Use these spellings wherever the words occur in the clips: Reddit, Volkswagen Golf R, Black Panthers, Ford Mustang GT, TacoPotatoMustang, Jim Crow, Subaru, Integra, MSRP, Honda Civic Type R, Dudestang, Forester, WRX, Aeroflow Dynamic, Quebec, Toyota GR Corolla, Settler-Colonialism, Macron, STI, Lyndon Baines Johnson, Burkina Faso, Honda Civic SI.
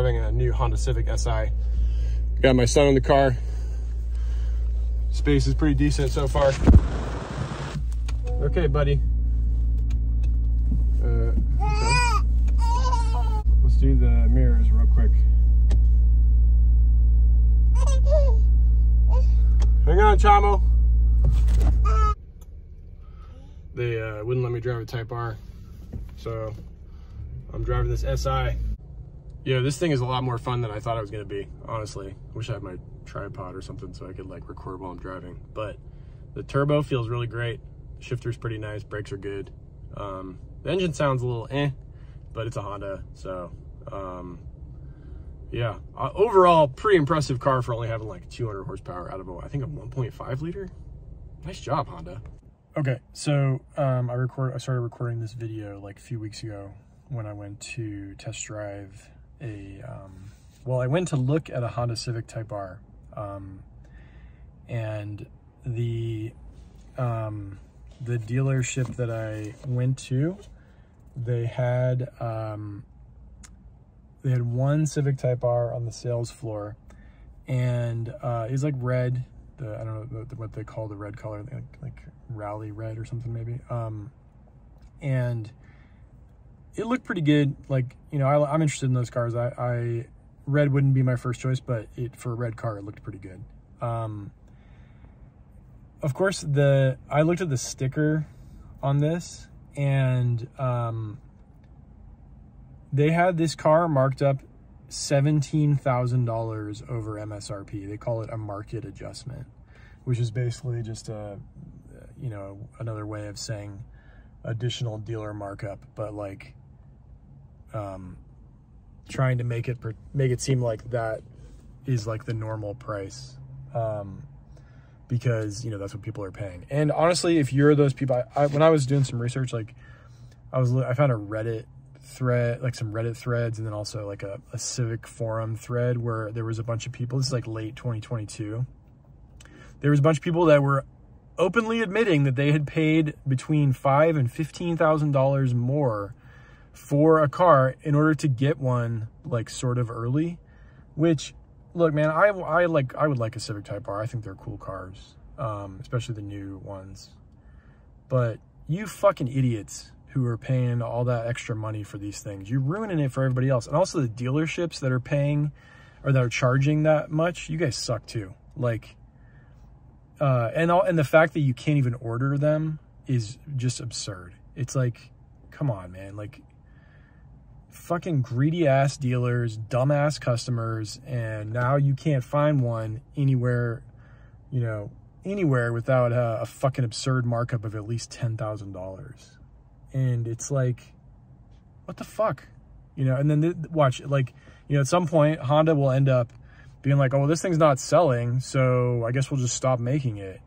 driving a new Honda Civic SI. Got my son in the car. Space is pretty decent so far. Okay, buddy. Okay. Let's do the mirrors real quick. Hang on, Chamo. They wouldn't let me drive a Type R, so I'm driving this SI. Yeah, this thing is a lot more fun than I thought it was gonna be, honestly. Wish I had my tripod or something so I could like record while I'm driving. But the turbo feels really great. Shifter's pretty nice, brakes are good. The engine sounds a little but it's a Honda, so yeah. Overall, pretty impressive car for only having like 200 horsepower out of a, I think a 1.5 liter. Nice job, Honda. Okay, so I started recording this video like a few weeks ago when I went to test drive a, well, I went to look at a Honda Civic Type R, and the dealership that I went to, they had one Civic Type R on the sales floor, and it was like red. I don't know what they call the red color, like rally red or something maybe. And it looked pretty good. Like, you know, I'm interested in those cars. Red wouldn't be my first choice, but for a red car, it looked pretty good. Of course, I looked at the sticker on this, and they had this car marked up $17,000 over MSRP. They call it a market adjustment, which is basically just a, you know, another way of saying additional dealer markup, but like trying to make it seem like that is like the normal price, because, you know, that's what people are paying. And honestly, if you're those people, when I was doing some research, like I found a Reddit thread, like some Reddit threads, and then also like a civic forum thread where there was a bunch of people. This is like late 2022. There was a bunch of people that were openly admitting that they had paid between $5,000 and $15,000 more for a car in order to get one like sort of early. Which, look, man, I would like a Civic Type R. I think they're cool cars, especially the new ones. But you fucking idiots who are paying all that extra money for these things, you're ruining it for everybody else. And also the dealerships that are paying, or that are charging that much, you guys suck too. Like, and the fact that you can't even order them is just absurd. It's like, come on, man. Like, fucking greedy ass dealers, dumb ass customers, and now you can't find one anywhere, you know, anywhere without a fucking absurd markup of at least $10,000. And it's like, what the fuck, you know? And then watch, like, you know, at some point Honda will end up being like, oh, well, this thing's not selling, so I guess we'll just stop making it.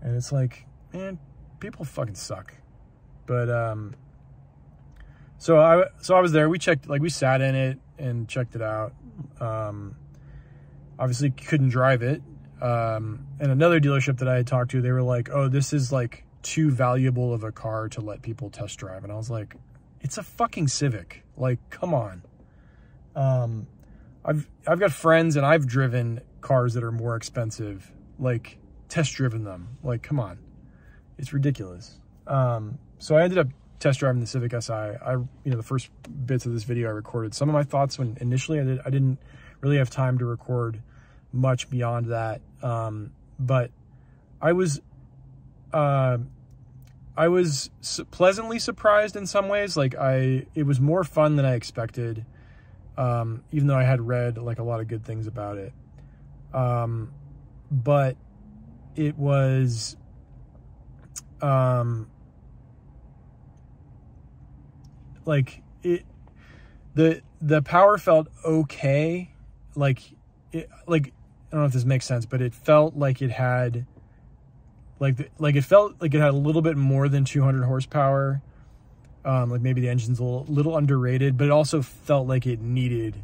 And it's like, man, people fucking suck. But so I was there. We checked, like, we sat in it and checked it out. Obviously couldn't drive it. And another dealership that I had talked to, they were like, oh, this is like too valuable of a car to let people test drive. And I was like, it's a fucking Civic. Like, come on. I've got friends, and I've driven cars that are more expensive, like test driven them. Like, come on, it's ridiculous. So I ended up test driving the Civic SI. You know, the first bits of this video I recorded some of my thoughts when initially I didn't really have time to record much beyond that. But I was pleasantly surprised in some ways. Like, it was more fun than I expected, even though I had read like a lot of good things about it. But it was, like, the power felt okay. Like, I don't know if this makes sense, but it felt like it had, it felt like it had a little bit more than 200 horsepower. Like, maybe the engine's a little underrated, but it also felt like it needed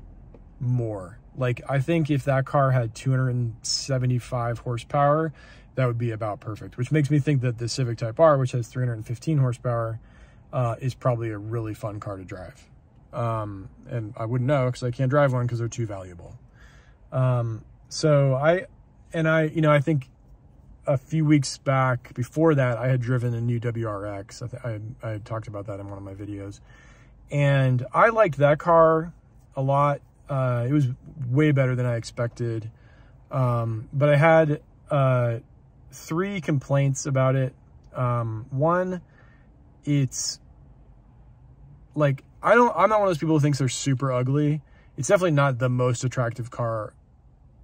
more. Like, I think if that car had 275 horsepower, that would be about perfect, which makes me think that the Civic Type R, which has 315 horsepower, is probably a really fun car to drive. and I wouldn't know because I can't drive one because they're too valuable. So I think a few weeks back before that, I had driven a new WRX. I had talked about that in one of my videos, and I liked that car a lot. It was way better than I expected. But I had, 3 complaints about it. One, it's like, I'm not one of those people who thinks they're super ugly. It's definitely not the most attractive car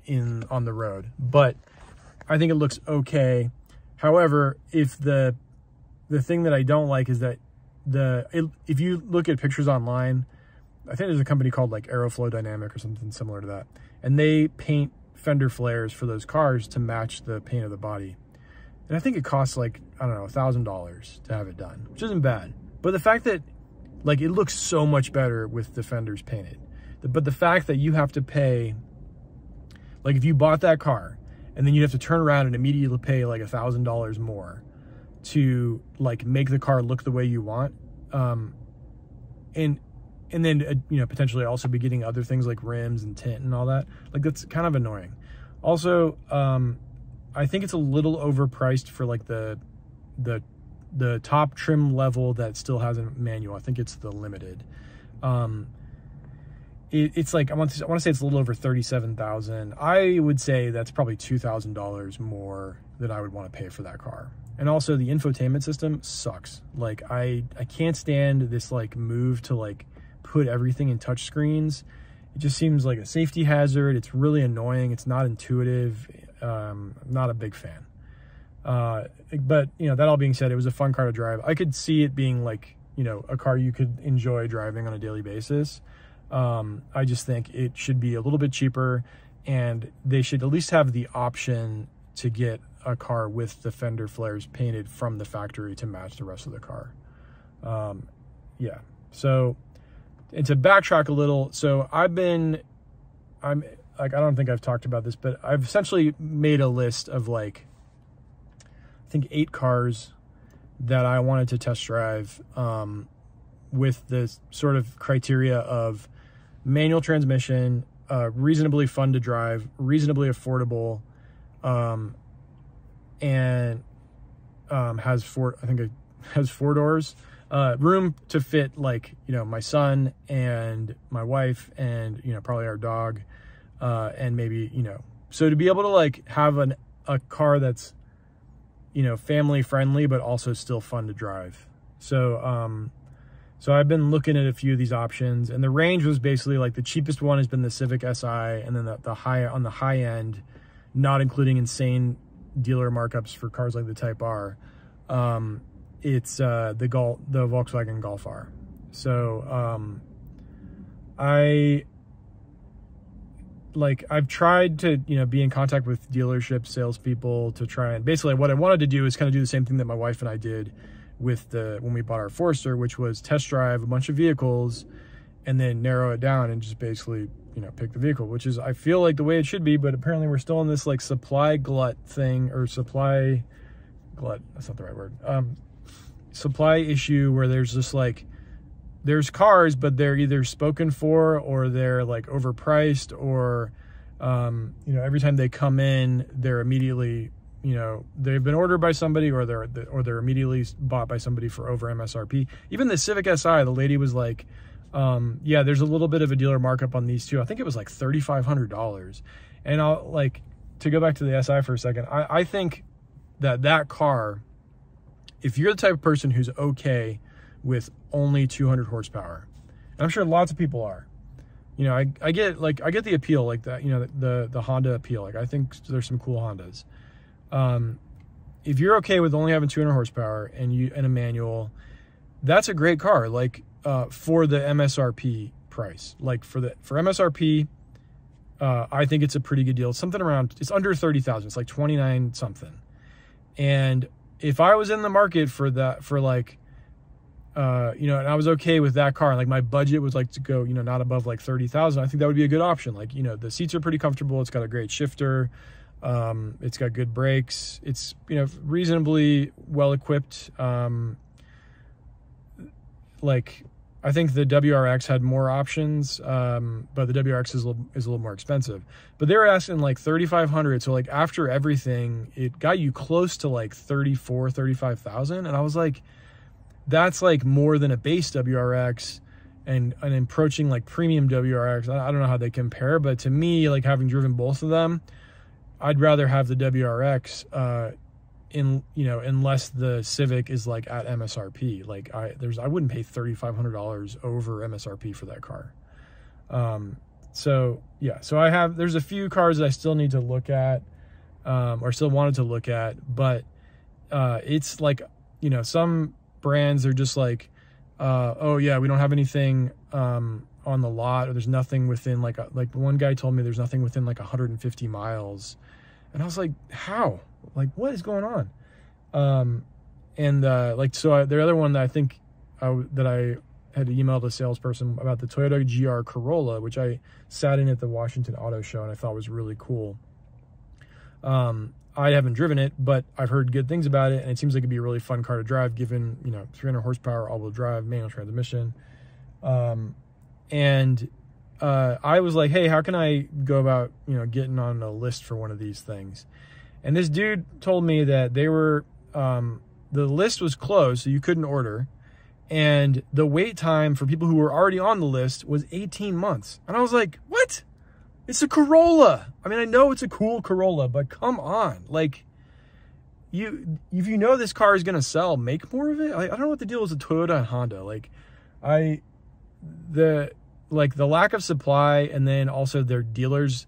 on the road, but I think it looks okay. However, if the thing that I don't like is that if you look at pictures online, I think there's a company called like Aeroflow Dynamic or something similar to that, and they paint fender flares for those cars to match the paint of the body. And I think it costs like, I don't know, $1,000 to have it done, which isn't bad. But the fact that like it looks so much better with the fenders painted, but the fact that you have to pay, like if you bought that car and then you have to turn around and immediately pay like $1,000 more to like make the car look the way you want. And then, you know, potentially also be getting other things like rims and tint and all that. Like that's kind of annoying. Also, I think it's a little overpriced for like the top trim level that still has a manual. I think it's the Limited. It's like, I want to say it's a little over $37,000. I would say that's probably $2,000 more than I would want to pay for that car. And also the infotainment system sucks. Like I can't stand this like move to like put everything in touch screens. It just seems like a safety hazard. It's really annoying. It's not intuitive. I'm not a big fan. But you know, that all being said, it was a fun car to drive. I could see it being like, you know, a car you could enjoy driving on a daily basis. I just think it should be a little bit cheaper, and they should at least have the option to get a car with the fender flares painted from the factory to match the rest of the car. Yeah. So, and to backtrack a little, so I'm like, I don't think I've talked about this, but I've essentially made a list of like, I think 8 cars that I wanted to test drive, with this sort of criteria of manual transmission, reasonably fun to drive, reasonably affordable, and has 4 doors, room to fit like, you know, my son and my wife and, you know, probably our dog, and maybe, you know, so to be able to like have a car that's, you know, family friendly, but also still fun to drive. So, so I've been looking at a few of these options, and the range was basically like the cheapest one has been the Civic SI, and then on the high end, not including insane dealer markups for cars like the Type R, it's the Volkswagen Golf R. So I've tried to, you know, be in contact with dealership salespeople to try, and basically what I wanted to do is kind of do the same thing that my wife and I did with when we bought our Forester, which was test drive a bunch of vehicles and then narrow it down and just basically, you know, pick the vehicle, which is, I feel like, the way it should be, but apparently we're still in this like supply issue where there's just like, there's cars, but they're either spoken for or they're like overpriced, or, you know, every time they come in, they're immediately, you know, they've been ordered by somebody, or they're immediately bought by somebody for over MSRP. Even the Civic SI, the lady was like, yeah, there's a little bit of a dealer markup on these two. I think it was like $3,500. And I'll, like, to go back to the SI for a second, I think that car, if you're the type of person who's okay with only 200 horsepower, and I'm sure lots of people are, you know, I get the appeal, like that, you know, the Honda appeal. Like, I think there's some cool Hondas. If you're okay with only having 200 horsepower and a manual, that's a great car. Like, for the MSRP price, like for MSRP, I think it's a pretty good deal. It's something around, it's under 30,000. It's like 29 something. And if I was in the market for that, for like, you know, and I was okay with that car, like my budget was like to go, you know, not above like 30,000. I think that would be a good option. Like, you know, the seats are pretty comfortable. It's got a great shifter. It's got good brakes. It's, you know, reasonably well equipped. Like I think the WRX had more options, but the WRX is a little more expensive. But they were asking like $3,500, so like after everything, it got you close to like $35,000, and I was like, that's like more than a base WRX and approaching like premium WRX. I don't know how they compare, but to me, like having driven both of them, I'd rather have the WRX unless the Civic is like at MSRP. Like I wouldn't pay $3,500 over MSRP for that car. So yeah, so there's a few cars that I still need to look at, or still wanted to look at, but it's like, you know, some brands are just like, oh yeah, we don't have anything on the lot, or there's nothing within like one guy told me there's nothing within like 150 miles. And I was like, how? Like, what is going on? The other one that I think that I had to email the salesperson about, the Toyota GR Corolla, which I sat in at the Washington Auto Show and I thought was really cool. I haven't driven it, but I've heard good things about it, and it seems like it'd be a really fun car to drive, given, you know, 300 horsepower, all-wheel drive, manual transmission. I was like, hey, how can I go about, you know, getting on a list for one of these things? And this dude told me that they were, the list was closed, so you couldn't order. And the wait time for people who were already on the list was 18 months. And I was like, what? It's a Corolla. I mean, I know it's a cool Corolla, but come on. Like, if you know this car is going to sell, make more of it. I don't know what the deal is with Toyota and Honda. Like, the lack of supply, and then also their dealers.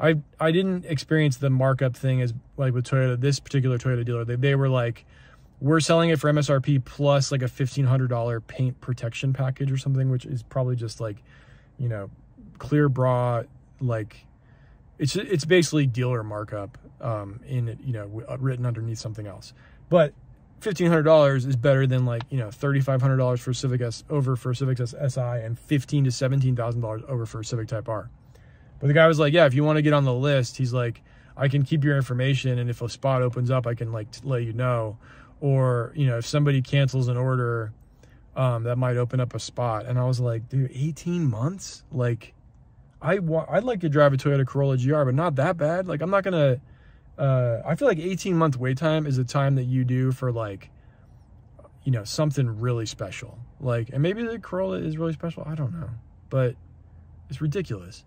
I didn't experience the markup thing as like with Toyota, this particular Toyota dealer. They were like, we're selling it for MSRP plus like a $1,500 paint protection package or something, which is probably just like, you know, clear bra. Like it's basically dealer markup, written underneath something else. But $1,500 is better than like, you know, $3,500 for Civic S over for Civic SI, and $15,000 to $17,000 over for Civic Type R. But the guy was like, yeah, if you want to get on the list, he's like, I can keep your information, and if a spot opens up, I can like let you know, or, you know, if somebody cancels an order, that might open up a spot. And I was like, dude, 18 months? Like, I'd like to drive a Toyota Corolla GR, but not that bad. Like, I'm not going to... I feel like 18-month wait time is the time that you do for, like, you know, something really special. Like, and maybe the Corolla is really special. I don't know. But it's ridiculous.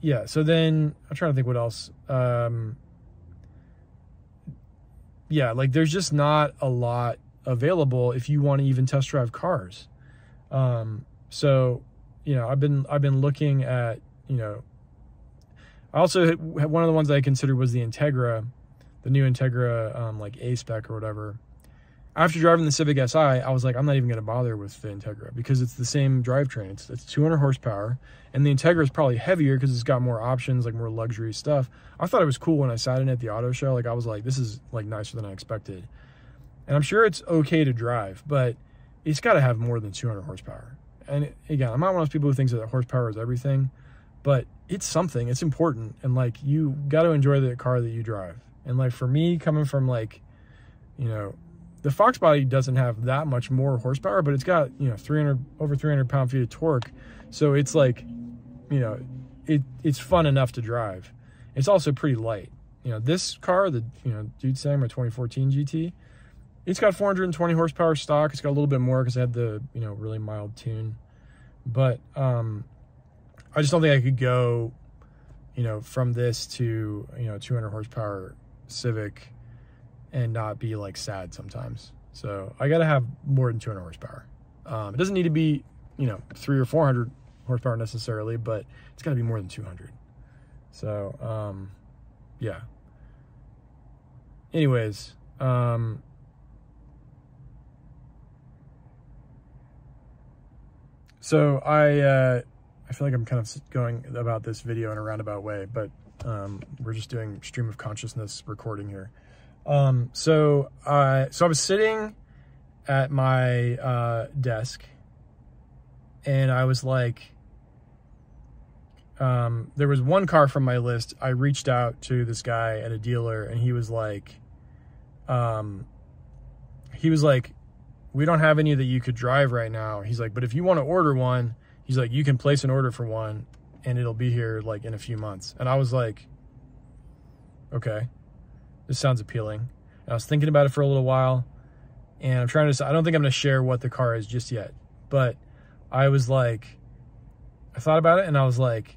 Yeah, so then I'm trying to think what else. Yeah, like, there's just not a lot available if you want to even test drive cars. So, you know, I've been looking at, you know, I also had one of the ones that I considered was the Integra, the new Integra, like A spec or whatever. After driving the Civic SI, I was like, I'm not even going to bother with the Integra because it's the same drivetrain. It's 200 horsepower, and the Integra is probably heavier because it's got more options, like more luxury stuff. I thought it was cool when I sat in at the auto show. Like, I was like, this is like nicer than I expected. And I'm sure it's okay to drive, but it's got to have more than 200 horsepower. And again, I'm not one of those people who thinks that horsepower is everything, but it's something, it's important. And like, you got to enjoy the car that you drive. And like, for me, coming from like, you know, the Fox body doesn't have that much more horsepower, but it's got, you know, 300 pound-feet of torque. So it's like, you know, it's fun enough to drive. It's also pretty light. You know, this car, the, you know, Dudestang, my 2014 GT, it's got 420 horsepower stock. It's got a little bit more because I had the, you know, really mild tune. But I just don't think I could go, you know, from this to, you know, 200 horsepower Civic and not be like sad sometimes. So I got to have more than 200 horsepower. It doesn't need to be, you know, 300 or 400 horsepower necessarily, but it's got to be more than 200. So yeah. Anyways. So I feel like I'm kind of going about this video in a roundabout way, but we're just doing stream of consciousness recording here. So I was sitting at my desk, and I was like, there was one car from my list. I reached out to this guy at a dealer, and he was like, we don't have any that you could drive right now. He's like, but if you want to order one, he's like, you can place an order for one and it'll be here like in a few months. And I was like, okay, this sounds appealing. And I was thinking about it for a little while, and I'm trying to decide. I don't think I'm going to share what the car is just yet, but I was like, I thought about it, and I was like,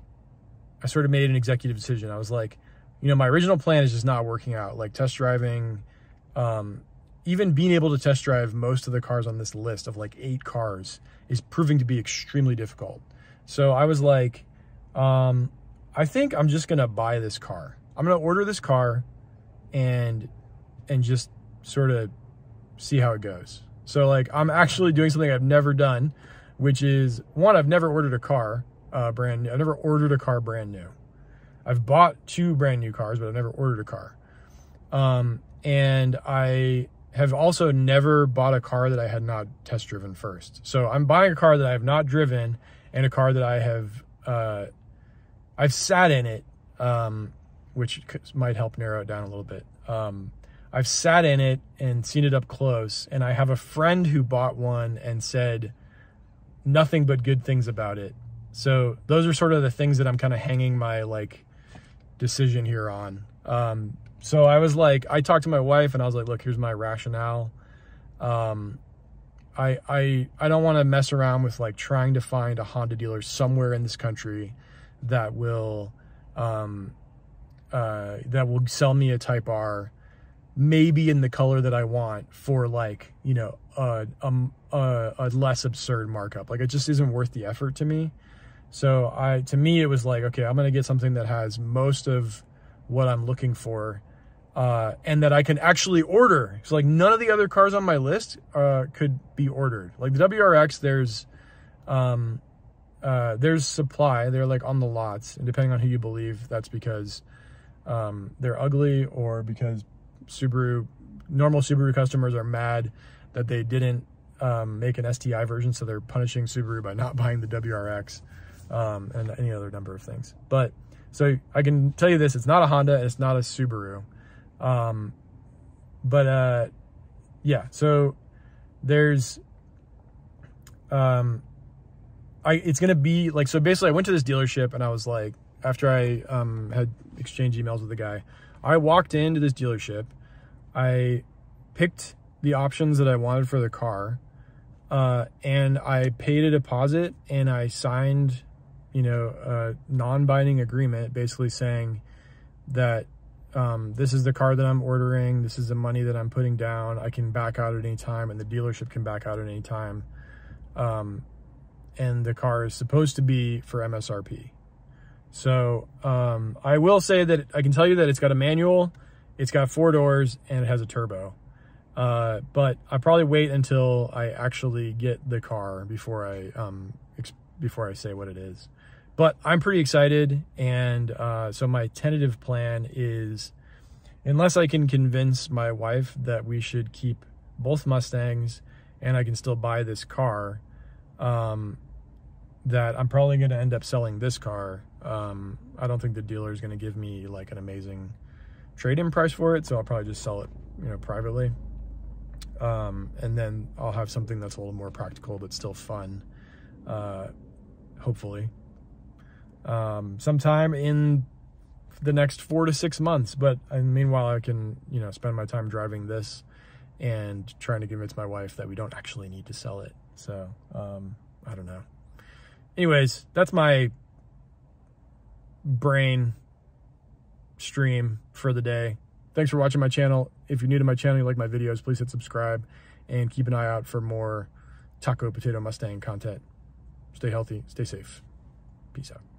I sort of made an executive decision. I was like, you know, my original plan is just not working out. Like test driving, even being able to test drive most of the cars on this list of like 8 cars is proving to be extremely difficult. So I was like, I think I'm just going to buy this car. I'm going to order this car and just sort of see how it goes. So like, I'm actually doing something I've never done, which is, one, I've never ordered a car brand new. I've never ordered a car brand new. I've bought 2 brand new cars, but I've never ordered a car. And I have also never bought a car that I had not test driven first. So I'm buying a car that I have not driven, and a car that I have, I've sat in it, which might help narrow it down a little bit. I've sat in it and seen it up close. And I have a friend who bought one and said nothing but good things about it. So those are sort of the things that I'm kind of hanging my like decision here on. So I was like, I talked to my wife and I was like, look, here's my rationale. I don't want to mess around with like trying to find a Honda dealer somewhere in this country that will sell me a Type R, maybe in the color that I want, for like, you know, a less absurd markup. Like it just isn't worth the effort to me. So to me, it was like, okay, I'm going to get something that has most of what I'm looking for, and that I can actually order. So like none of the other cars on my list, could be ordered. Like the WRX, there's supply. They're like on the lots, and depending on who you believe, that's because, they're ugly, or because normal Subaru customers are mad that they didn't make an STI version, so they're punishing Subaru by not buying the WRX, and any other number of things. But so I can tell you this, it's not a Honda, it's not a Subaru. Yeah, so there's, it's going to be like, so basically I went to this dealership, and I was like, after I had exchanged emails with the guy, I walked into this dealership, I picked the options that I wanted for the car, and I paid a deposit, and I signed, you know, a non-binding agreement basically saying that this is the car that I'm ordering, this is the money that I'm putting down, I can back out at any time, and the dealership can back out at any time, and the car is supposed to be for MSRP. So I will say that I can tell you that it's got a manual, it's got 4 doors, and it has a turbo. But I probably wait until I actually get the car before I say what it is. But I'm pretty excited, and so my tentative plan is, unless I can convince my wife that we should keep both Mustangs and I can still buy this car, that I'm probably going to end up selling this car. I don't think the dealer is going to give me like an amazing trade-in price for it, so I'll probably just sell it, you know, privately. And then I'll have something that's a little more practical but still fun, hopefully, sometime in the next 4 to 6 months. But meanwhile, I can, you know, spend my time driving this and trying to convince my wife that we don't actually need to sell it. So I don't know. Anyways, that's my brain stream for the day. Thanks for watching my channel. If you're new to my channel, you like my videos, please hit subscribe and keep an eye out for more taco potato Mustang content. Stay healthy, stay safe. Peace out.